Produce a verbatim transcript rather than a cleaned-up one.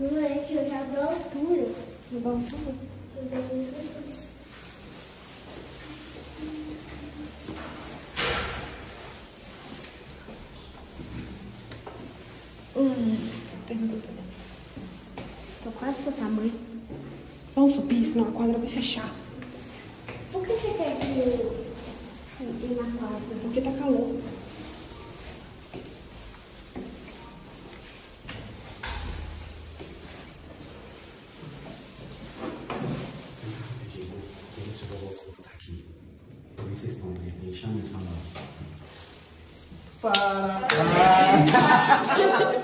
Não é que eu já abro a altura. Não dá altura? Hum, tô quase seu tamanho. Vamos subir, senão a quadra vai fechar. Por que você quer que eu entre na quadra? Porque tá calor. Vocês estão ali, tem chamas pra nós. Para!